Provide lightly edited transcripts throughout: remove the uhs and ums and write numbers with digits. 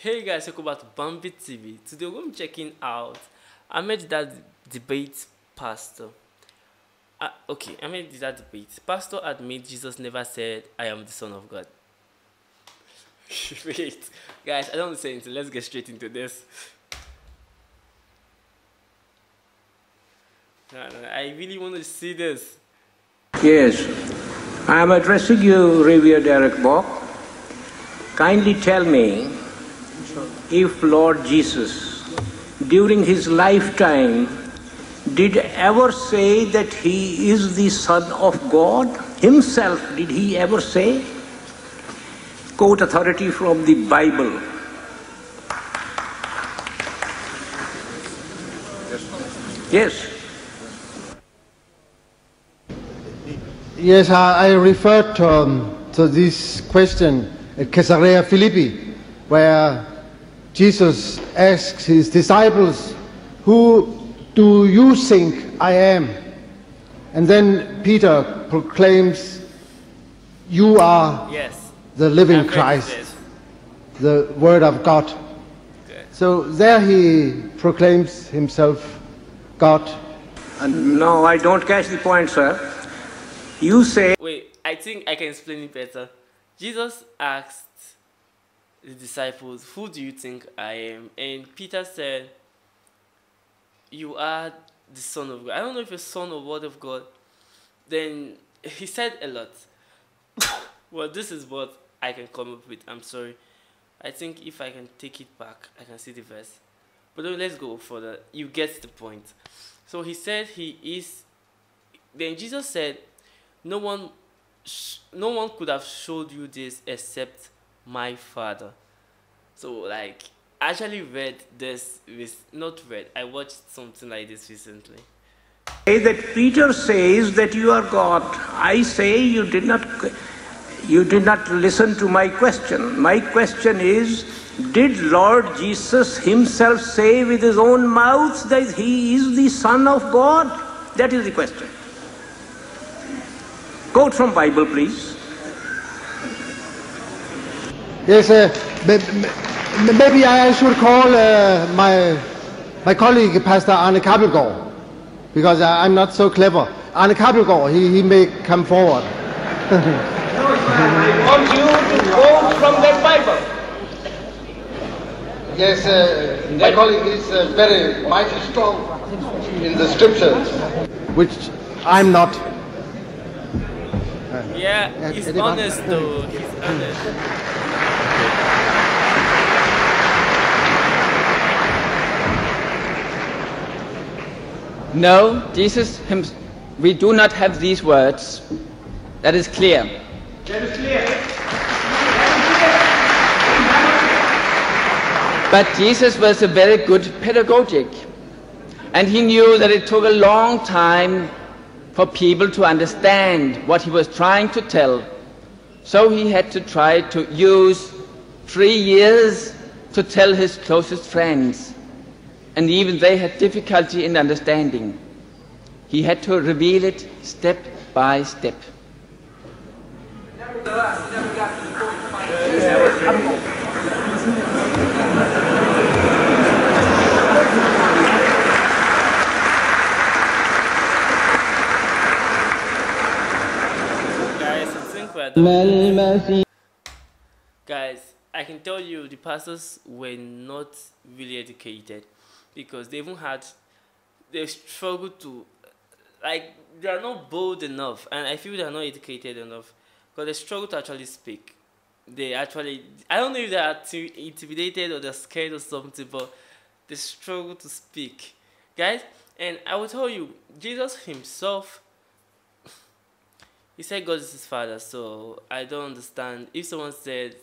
Hey guys, welcome back to Bambi TV. Today we're going to be checking out Ahmed Deedat debate pastor. Ahmed Deedat debate. Pastor admits Jesus never said, "I am the Son of God." Wait, guys, I don't say anything. Let's get straight into this. I really want to see this. Yes, I am addressing you, Reverend Derek Bok. Kindly tell me, if Lord Jesus, during his lifetime, did ever say that he is the Son of God? Himself, did he ever say? Quote authority from the Bible. Yes. Yes, I referred to this question at Cesarea Philippi, where Jesus asks his disciples, "Who do you think I am?" And then Peter proclaims, "You are the living Christ, the Word of God." Okay. So there he proclaims himself God. And no, I don't catch the point, sir. You say... Wait, I think I can explain it better. Jesus asked the disciples, "Who do you think I am?" And Peter said, "You are the Son of God." I don't know if you're Son or Word of God. Then he said a lot. Well, this is what I can come up with. I'm sorry. I think if I can take it back, I can see the verse. But let's go further. You get the point. So he said he is... Then Jesus said, "No one could have showed you this except my Father." So like, I actually read this with, not read, I watched something like this recently. Say that Peter says that you are God. I say you did not listen to my question. My question is, did Lord Jesus himself say with his own mouth that he is the Son of God? That is the question. Quote from Bible, please. Yes, maybe I should call my colleague, Pastor Anne Kabegol, because I'm not so clever. Anne Kabegol, he may come forward. No, sir, I want you to quote from that Bible. Yes, my colleague is very mighty strong in the scriptures, which I'm not. Yeah, he's honest though, he's honest. No, Jesus himself, we do not have these words. That is clear. That is clear. But Jesus was a very good pedagogic, and he knew that it took a long time for people to understand what he was trying to tell. So he had to try to use 3 years to tell his closest friends. And even they had difficulty in understanding. He had to reveal it step by step. Guys, I can tell you the pastors were not really educated, because they struggle to, like, they are not bold enough, and I feel they are not educated enough, because they struggle to actually speak. They actually, I don't know if they are too intimidated or they're scared or something, but they struggle to speak, guys. And I will tell you, Jesus himself, he said God is his Father. So I don't understand if someone says,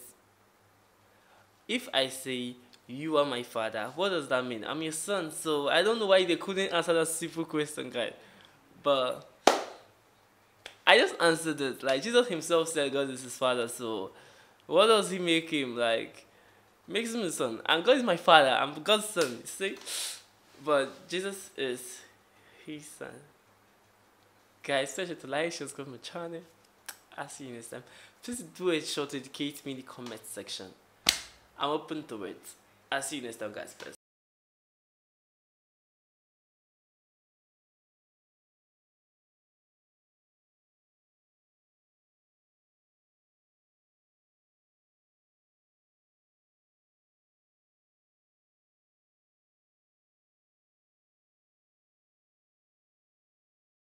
if I say, "You are my Father," what does that mean? I'm your son. So I don't know why they couldn't answer that simple question, guys. But I just answered it. Like, Jesus himself said God is his Father. So what does he make him? Like, makes him his son. And God is my Father. I'm God's son. See? But Jesus is his son. Guys, special to like, subscribe to my channel. I'll see you next time. Please do a short to educate me in the comment section. I'm open to it. I'll see you next time, guys. Please.